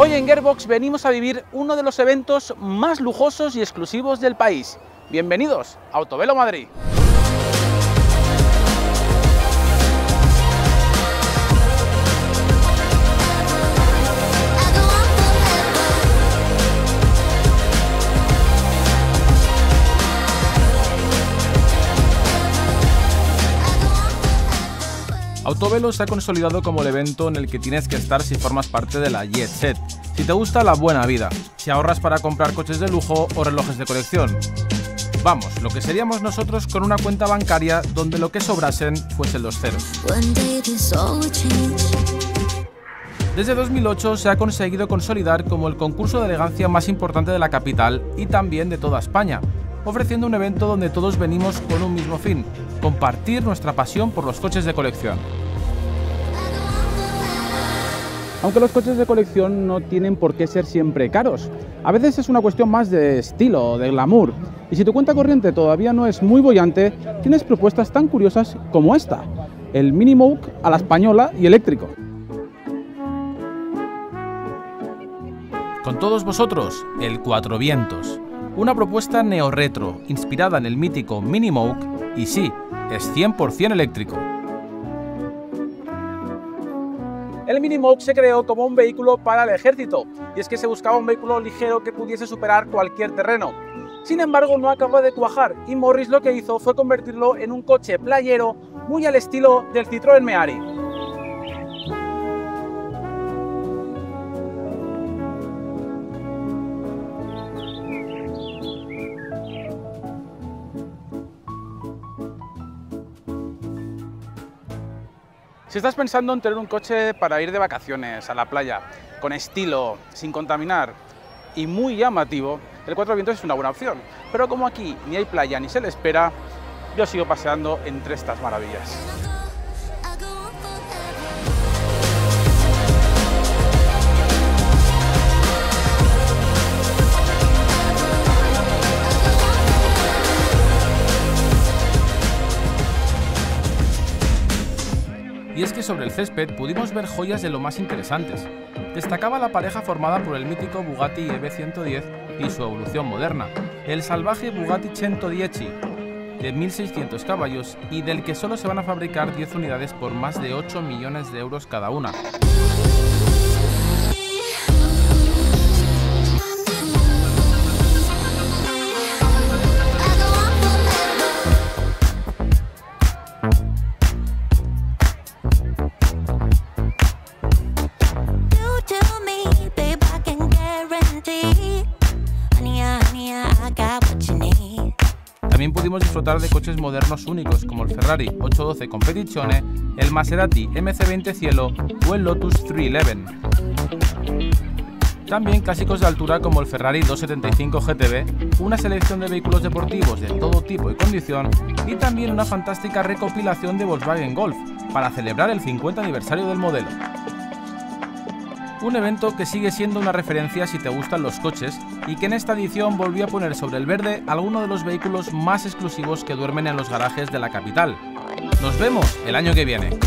Hoy en Gearbox venimos a vivir uno de los eventos más lujosos y exclusivos del país. Bienvenidos a Autobello Madrid. Autobello se ha consolidado como el evento en el que tienes que estar si formas parte de la Jet Set, si te gusta la buena vida, si ahorras para comprar coches de lujo o relojes de colección. Vamos, lo que seríamos nosotros con una cuenta bancaria donde lo que sobrasen fuesen los ceros. Desde 2008 se ha conseguido consolidar como el concurso de elegancia más importante de la capital y también de toda España, ofreciendo un evento donde todos venimos con un mismo fin: compartir nuestra pasión por los coches de colección. Aunque los coches de colección no tienen por qué ser siempre caros, a veces es una cuestión más de estilo, de glamour, y si tu cuenta corriente todavía no es muy boyante, tienes propuestas tan curiosas como esta, el Mini Moke a la española y eléctrico. Con todos vosotros, el Cuatro Vientos, una propuesta neo-retro inspirada en el mítico Mini Moke, y sí, es 100% eléctrico. El Mini Moke se creó como un vehículo para el ejército, y es que se buscaba un vehículo ligero que pudiese superar cualquier terreno. Sin embargo, no acabó de cuajar, y Morris lo que hizo fue convertirlo en un coche playero muy al estilo del Citroën Méhari. Si estás pensando en tener un coche para ir de vacaciones a la playa, con estilo, sin contaminar y muy llamativo, el Cuatro Vientos es una buena opción. Pero como aquí ni hay playa ni se le espera, yo sigo paseando entre estas maravillas. Y es que sobre el césped pudimos ver joyas de lo más interesantes. Destacaba la pareja formada por el mítico Bugatti EB110 y su evolución moderna, el salvaje Bugatti Centodieci, de 1.600 caballos y del que solo se van a fabricar 10 unidades por más de 8 millones de euros cada una. También pudimos disfrutar de coches modernos únicos como el Ferrari 812 Competizione, el Maserati MC20 Cielo o el Lotus 311. También clásicos de altura como el Ferrari 275 GTB, una selección de vehículos deportivos de todo tipo y condición y también una fantástica recopilación de Volkswagen Golf para celebrar el 50 aniversario del modelo. Un evento que sigue siendo una referencia si te gustan los coches y que en esta edición volvió a poner sobre el verde algunos de los vehículos más exclusivos que duermen en los garajes de la capital. Nos vemos el año que viene.